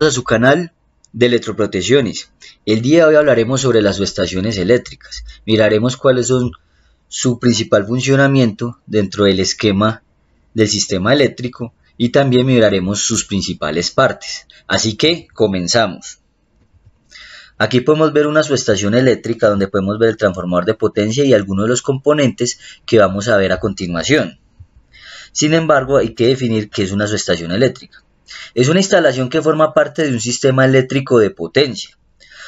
A su canal de Electroprotecciones. El día de hoy hablaremos sobre las subestaciones eléctricas, miraremos cuáles son su principal funcionamiento dentro del esquema del sistema eléctrico y también miraremos sus principales partes. Así que comenzamos. Aquí podemos ver una subestación eléctrica donde podemos ver el transformador de potencia y algunos de los componentes que vamos a ver a continuación. Sin embargo, hay que definir qué es una subestación eléctrica. Es una instalación que forma parte de un sistema eléctrico de potencia.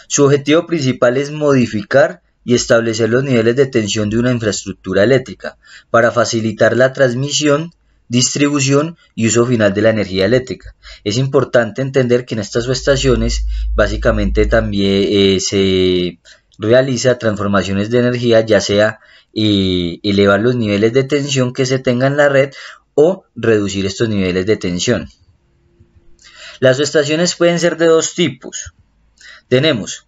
Su objetivo principal es modificar y establecer los niveles de tensión de una infraestructura eléctrica para facilitar la transmisión, distribución y uso final de la energía eléctrica. Es importante entender que en estas subestaciones básicamente también se realiza transformaciones de energía, ya sea elevar los niveles de tensión que se tenga en la red o reducir estos niveles de tensión. Las subestaciones pueden ser de dos tipos. Tenemos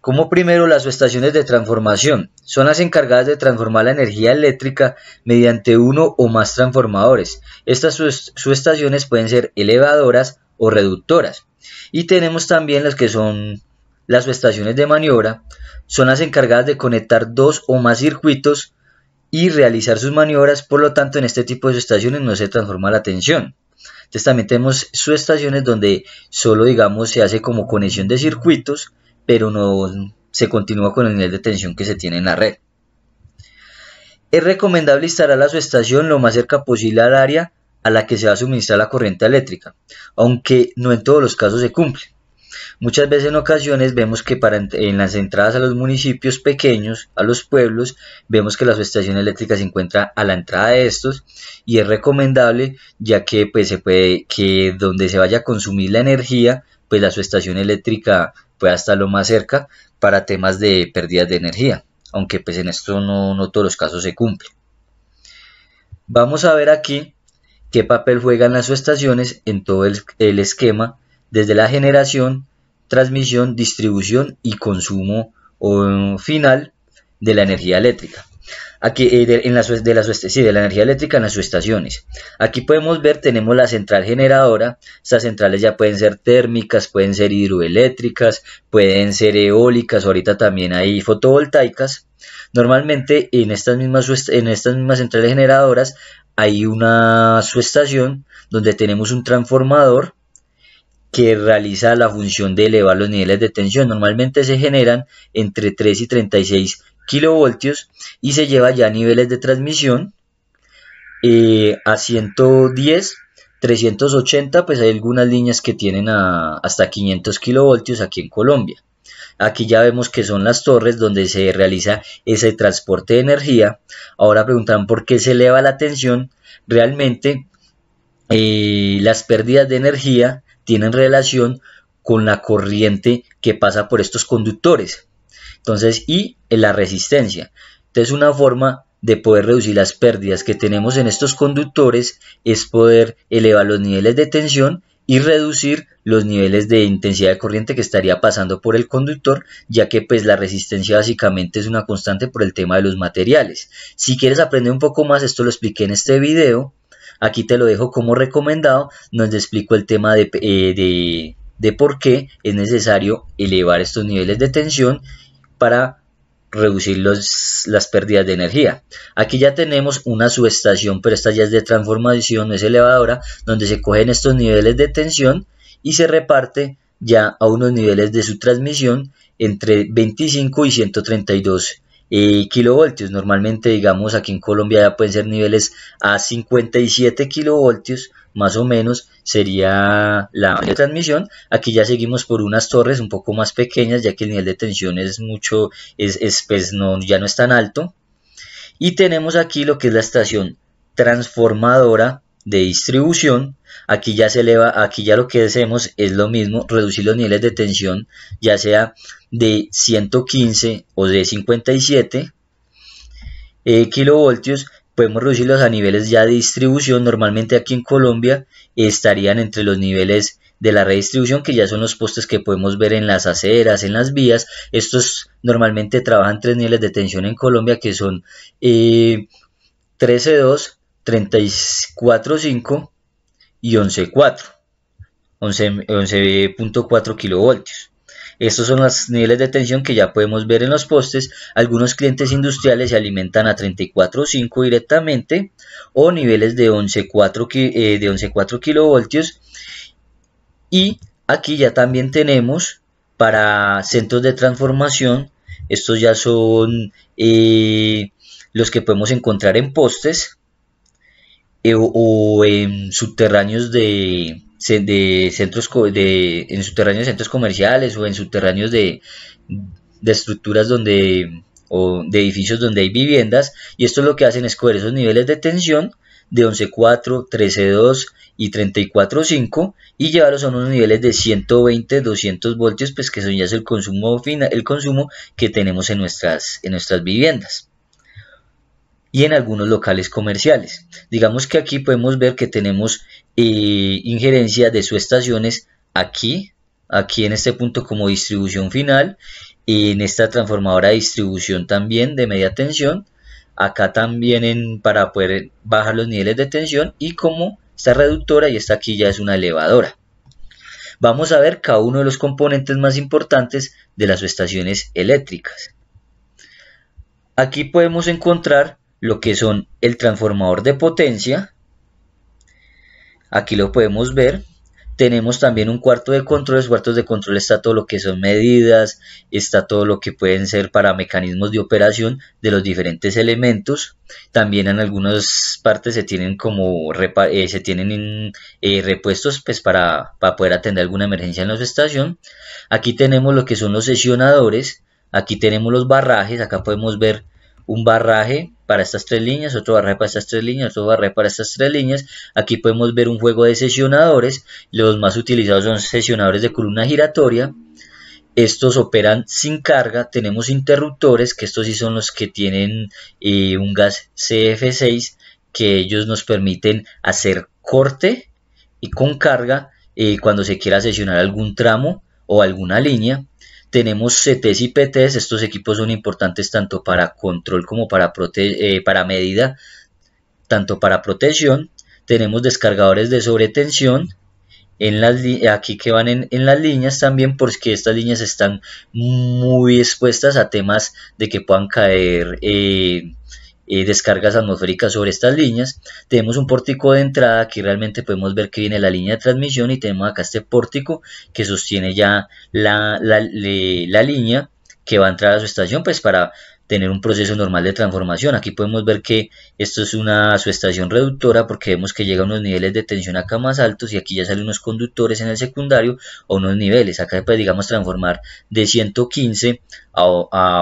como primero las subestaciones de transformación. Son las encargadas de transformar la energía eléctrica mediante uno o más transformadores. Estas subestaciones pueden ser elevadoras o reductoras. Y tenemos también las que son las subestaciones de maniobra. Son las encargadas de conectar dos o más circuitos y realizar sus maniobras. Por lo tanto, en este tipo de subestaciones no se transforma la tensión. Entonces también tenemos subestaciones donde solo, digamos, se hace como conexión de circuitos, pero no se continúa con el nivel de tensión que se tiene en la red. Es recomendable instalar la subestación lo más cerca posible al área a la que se va a suministrar la corriente eléctrica, aunque no en todos los casos se cumple. Muchas veces en ocasiones vemos que en las entradas a los municipios pequeños, a los pueblos, vemos que la subestación eléctrica se encuentra a la entrada de estos y es recomendable, ya que pues, se puede que donde se vaya a consumir la energía, pues la subestación eléctrica pueda estar lo más cerca para temas de pérdidas de energía, aunque pues en esto no todos los casos se cumple. Vamos a ver aquí qué papel juegan las subestaciones en todo el esquema, desde la generación, transmisión, distribución y consumo final de la energía eléctrica. Aquí de la energía eléctrica en las subestaciones. Aquí podemos ver, tenemos la central generadora. Estas centrales ya pueden ser térmicas, pueden ser hidroeléctricas, pueden ser eólicas, ahorita también hay fotovoltaicas. Normalmente en estas mismas centrales generadoras hay una subestación donde tenemos un transformador que realiza la función de elevar los niveles de tensión. Normalmente se generan entre 3 y 36 kilovoltios y se lleva ya a niveles de transmisión a 110, 380, pues hay algunas líneas que tienen hasta 500 kilovoltios aquí en Colombia. Aquí ya vemos que son las torres donde se realiza ese transporte de energía. Ahora preguntarán por qué se eleva la tensión. Realmente las pérdidas de energía tienen relación con la corriente que pasa por estos conductores, entonces, y la resistencia. Entonces una forma de poder reducir las pérdidas que tenemos en estos conductores es poder elevar los niveles de tensión y reducir los niveles de intensidad de corriente que estaría pasando por el conductor, ya que pues la resistencia básicamente es una constante por el tema de los materiales. Si quieres aprender un poco más, esto lo expliqué en este video. Aquí te lo dejo como recomendado, donde explico el tema de por qué es necesario elevar estos niveles de tensión para reducir las pérdidas de energía. Aquí ya tenemos una subestación, pero esta ya es de transformación, no es elevadora, donde se cogen estos niveles de tensión y se reparte ya a unos niveles de su transmisión entre 25 y 132 kilovoltios. Normalmente, digamos, aquí en Colombia ya pueden ser niveles a 57 kilovoltios más o menos, sería la transmisión. Aquí ya seguimos por unas torres un poco más pequeñas, ya que el nivel de tensión ya no es tan alto, y tenemos aquí lo que es la estación transformadora de distribución. Aquí ya se eleva, aquí ya lo que hacemos es lo mismo, reducir los niveles de tensión, ya sea de 115 o de 57 kilovoltios. Podemos reducirlos a niveles ya de distribución. Normalmente aquí en Colombia estarían entre los niveles de la redistribución, que ya son los postes que podemos ver en las aceras, en las vías. Estos normalmente trabajan tres niveles de tensión en Colombia, que son 13.2, 34.5 y 11.4. 11.4 kilovoltios. Estos son los niveles de tensión que ya podemos ver en los postes. Algunos clientes industriales se alimentan a 34.5 directamente o niveles de 11.4 kilovoltios. Y aquí ya también tenemos para centros de transformación. Estos ya son los que podemos encontrar en postes o en subterráneos en subterráneos de centros comerciales o en subterráneos de estructuras o de edificios donde hay viviendas, y esto lo que hacen es coger esos niveles de tensión de 11.4, 13.2 y 34.5 y llevarlos a unos niveles de 120, 200 voltios, pues que son ya el consumo final, el consumo que tenemos en nuestras viviendas y en algunos locales comerciales. Digamos que aquí podemos ver que tenemos injerencia de subestaciones aquí en este punto como distribución final, en esta transformadora de distribución también de media tensión, acá también para poder bajar los niveles de tensión, y como esta reductora, y esta aquí ya es una elevadora. Vamos a ver cada uno de los componentes más importantes de las subestaciones eléctricas. Aquí podemos encontrar lo que son el transformador de potencia, aquí lo podemos ver. Tenemos también un cuarto de control. Cuartos de control está todo lo que son medidas, está todo lo que pueden ser para mecanismos de operación de los diferentes elementos. También en algunas partes se tienen repuestos, pues para poder atender alguna emergencia en la subestación. Aquí tenemos lo que son los sesionadores, aquí tenemos los barrajes, acá podemos ver un barraje para estas tres líneas, otro barraje para estas tres líneas, otro barraje para estas tres líneas. Aquí podemos ver un juego de sesionadores. Los más utilizados son sesionadores de columna giratoria. Estos operan sin carga. Tenemos interruptores, que estos sí son los que tienen un gas CF6, que ellos nos permiten hacer corte y con carga cuando se quiera sesionar algún tramo o alguna línea. Tenemos CTs y PTs, estos equipos son importantes tanto para control como para medida, tanto para protección. Tenemos descargadores de sobretensión, aquí que van en las líneas también, porque estas líneas están muy expuestas a temas de que puedan caer descargas atmosféricas sobre estas líneas. Tenemos un pórtico de entrada, aquí realmente podemos ver que viene la línea de transmisión, y tenemos acá este pórtico que sostiene ya la línea que va a entrar a su estación, pues para tener un proceso normal de transformación. Aquí podemos ver que esto es una subestación reductora, porque vemos que llega a unos niveles de tensión acá más altos, y aquí ya salen unos conductores en el secundario o unos niveles. Acá pues digamos transformar de 115 a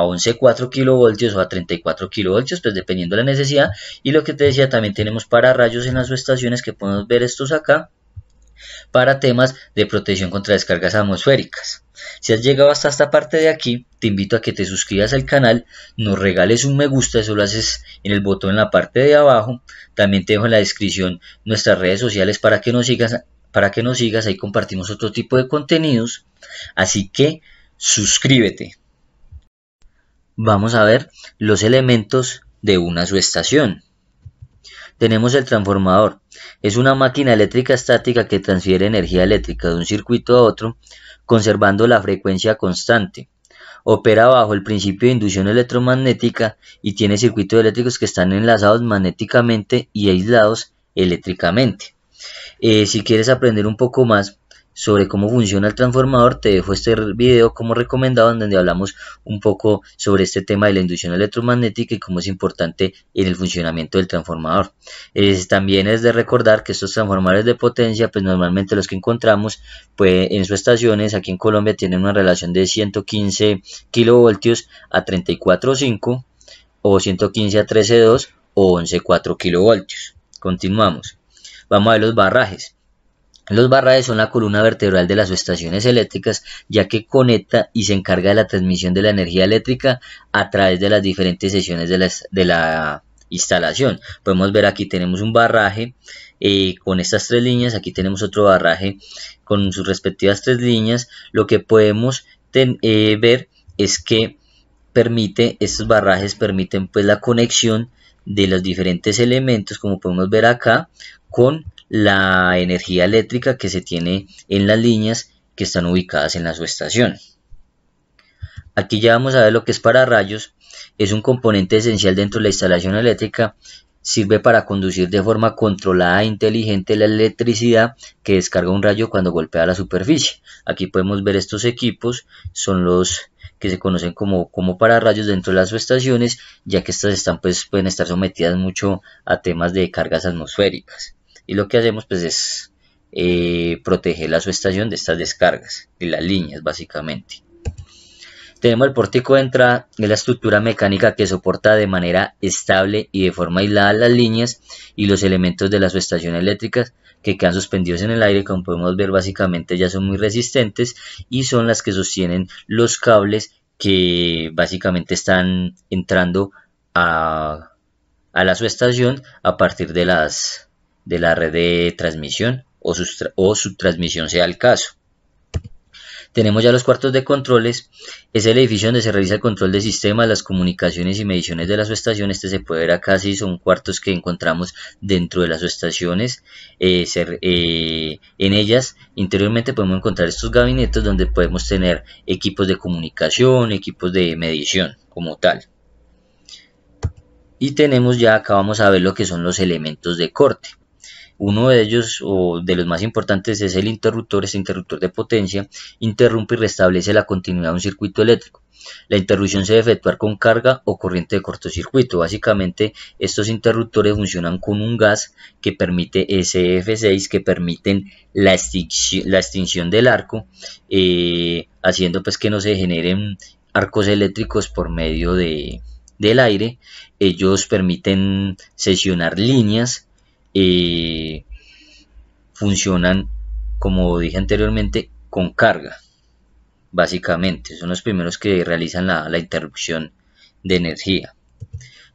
11.4 kilovoltios o a 34 kilovoltios, pues dependiendo de la necesidad. Y lo que te decía, también tenemos pararrayos en las subestaciones, que podemos ver estos acá, para temas de protección contra descargas atmosféricas. Si has llegado hasta esta parte de aquí, te invito a que te suscribas al canal, nos regales un me gusta, eso lo haces en el botón en la parte de abajo. También te dejo en la descripción nuestras redes sociales para que nos sigas, ahí compartimos otro tipo de contenidos, así que suscríbete. Vamos a ver los elementos de una subestación. Tenemos el transformador. Es una máquina eléctrica estática que transfiere energía eléctrica de un circuito a otro, conservando la frecuencia constante. Opera bajo el principio de inducción electromagnética y tiene circuitos eléctricos que están enlazados magnéticamente y aislados eléctricamente. Si quieres aprender un poco más sobre cómo funciona el transformador, te dejo este video como recomendado, en donde hablamos un poco sobre este tema de la inducción electromagnética y cómo es importante en el funcionamiento del transformador. También es de recordar que estos transformadores de potencia, pues normalmente los que encontramos pues en subestaciones aquí en Colombia, tienen una relación de 115 kilovoltios a 34.5 o 115 a 13.2 o 11.4 kilovoltios. Continuamos. Vamos a ver los barrajes. Los barrajes son la columna vertebral de las subestaciones eléctricas, ya que conecta y se encarga de la transmisión de la energía eléctrica a través de las diferentes sesiones de la instalación. Podemos ver aquí tenemos un barraje con estas tres líneas, aquí tenemos otro barraje con sus respectivas tres líneas. Lo que podemos ver es que estos barrajes permiten pues la conexión de los diferentes elementos, como podemos ver acá, con la energía eléctrica que se tiene en las líneas que están ubicadas en la subestación. Aquí ya vamos a ver lo que es pararrayos. Es un componente esencial dentro de la instalación eléctrica. Sirve para conducir de forma controlada e inteligente la electricidad que descarga un rayo cuando golpea la superficie. Aquí podemos ver estos equipos, son los que se conocen como pararrayos dentro de las subestaciones, ya que estas pueden estar sometidas mucho a temas de cargas atmosféricas. Y lo que hacemos pues es proteger la subestación de estas descargas, de las líneas básicamente. Tenemos el pórtico de entrada, es la estructura mecánica que soporta de manera estable y de forma aislada las líneas y los elementos de las subestaciones eléctricas que quedan suspendidos en el aire. Como podemos ver, básicamente ya son muy resistentes y son las que sostienen los cables que básicamente están entrando a la subestación a partir de la red de transmisión o subtransmisión, sea el caso. Tenemos ya los cuartos de controles, es el edificio donde se realiza el control de sistemas, las comunicaciones y mediciones de la subestación. Este se puede ver acá, sí, son cuartos que encontramos dentro de las subestaciones. En ellas interiormente podemos encontrar estos gabinetes donde podemos tener equipos de comunicación, equipos de medición como tal. Y tenemos ya acá, vamos a ver lo que son los elementos de corte. Uno de ellos, o de los más importantes, es el interruptor. Este interruptor de potencia interrumpe y restablece la continuidad de un circuito eléctrico. La interrupción se debe efectuar con carga o corriente de cortocircuito. Básicamente, estos interruptores funcionan con un gas que permite SF6, que permiten la extinción del arco, haciendo pues que no se generen arcos eléctricos por medio del aire. Ellos permiten seccionar líneas. Funcionan, como dije anteriormente, con carga. Básicamente son los primeros que realizan la interrupción de energía.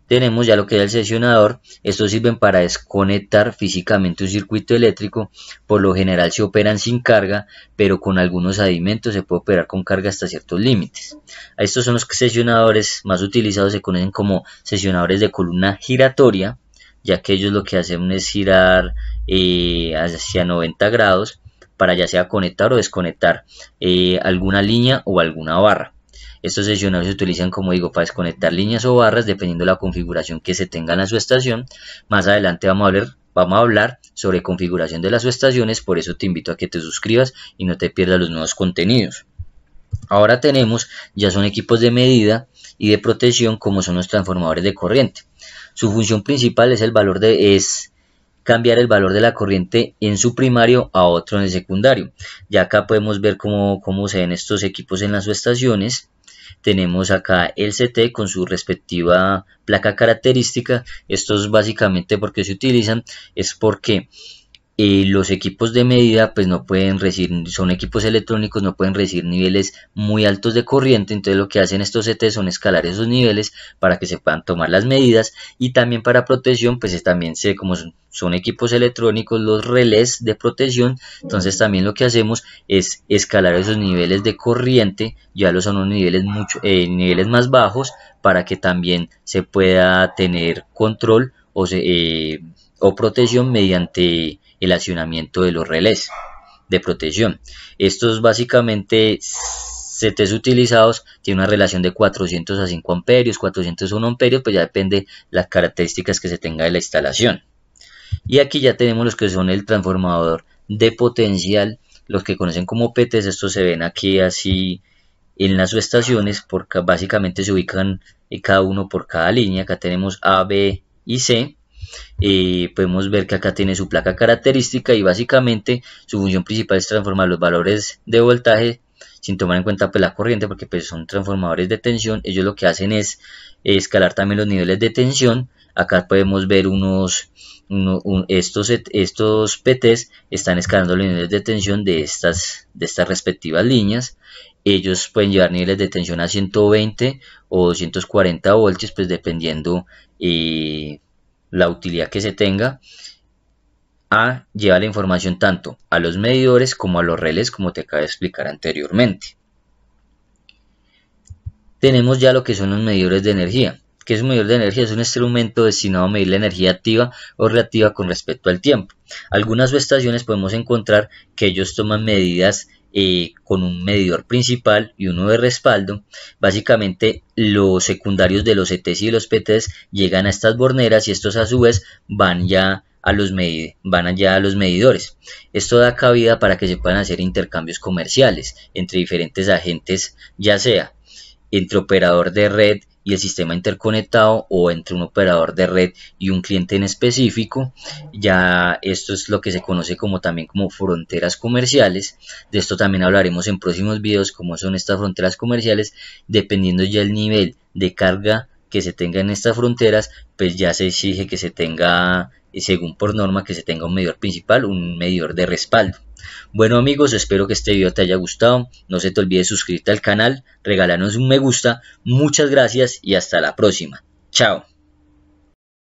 Tenemos ya lo que es el seccionador. Estos sirven para desconectar físicamente un circuito eléctrico. Por lo general se operan sin carga, pero con algunos aditamentos se puede operar con carga hasta ciertos límites. Estos son los seccionadores más utilizados, se conocen como seccionadores de columna giratoria, ya que ellos lo que hacen es girar hacia 90 grados para ya sea conectar o desconectar alguna línea o alguna barra. Estos seccionadores se utilizan, como digo, para desconectar líneas o barras dependiendo de la configuración que se tenga en la subestación. Más adelante vamos a hablar sobre configuración de las subestaciones, por eso te invito a que te suscribas y no te pierdas los nuevos contenidos. Ahora tenemos, ya son equipos de medida y de protección, como son los transformadores de corriente. Su función principal es cambiar el valor de la corriente en su primario a otro en el secundario. Ya acá podemos ver cómo se ven estos equipos en las subestaciones. Tenemos acá el CT con su respectiva placa característica. Estos básicamente porque se utilizan es porque los equipos de medida pues no pueden recibir, son equipos electrónicos, no pueden recibir niveles muy altos de corriente. Entonces lo que hacen estos CT son escalar esos niveles para que se puedan tomar las medidas, y también para protección pues también como son equipos electrónicos, los relés de protección. Entonces también lo que hacemos es escalar esos niveles de corriente, llevarlos a unos niveles más bajos para que también se pueda tener control o protección mediante el accionamiento de los relés de protección. Estos básicamente CTs utilizados tienen una relación de 400 a 5 amperios, 401 amperios, pues ya depende las características que se tenga de la instalación. Y aquí ya tenemos los que son el transformador de potencial, los que conocen como PTs. Estos se ven aquí así en las subestaciones, porque básicamente se ubican cada uno por cada línea. Acá tenemos A, B y C. Podemos ver que acá tiene su placa característica, y básicamente su función principal es transformar los valores de voltaje sin tomar en cuenta pues la corriente, porque pues son transformadores de tensión. Ellos lo que hacen es escalar también los niveles de tensión. Acá podemos ver estos PTs están escalando los niveles de tensión de estas respectivas líneas. Ellos pueden llevar niveles de tensión a 120 o 240 voltios, pues dependiendo la utilidad que se tenga. A lleva la información tanto a los medidores como a los relés, como te acabo de explicar anteriormente. Tenemos ya lo que son los medidores de energía. que es un medidor de energía, es un instrumento destinado a medir la energía activa o reactiva con respecto al tiempo. Algunas subestaciones podemos encontrar que ellos toman medidas con un medidor principal y uno de respaldo. Básicamente los secundarios de los ETs y los PTs llegan a estas borneras y estos a su vez van allá a los medidores. Esto da cabida para que se puedan hacer intercambios comerciales entre diferentes agentes, ya sea entre operador de red y el sistema interconectado o entre un operador de red y un cliente en específico. Ya esto es lo que se conoce como también como fronteras comerciales. De esto también hablaremos en próximos videos, cómo son estas fronteras comerciales. Dependiendo ya el nivel de carga que se tenga en estas fronteras, pues ya se exige que se tenga, según por norma, que se tenga un medidor principal, un medidor de respaldo. Bueno amigos, espero que este video te haya gustado, no se te olvide suscribirte al canal, regalarnos un me gusta, muchas gracias y hasta la próxima, chao.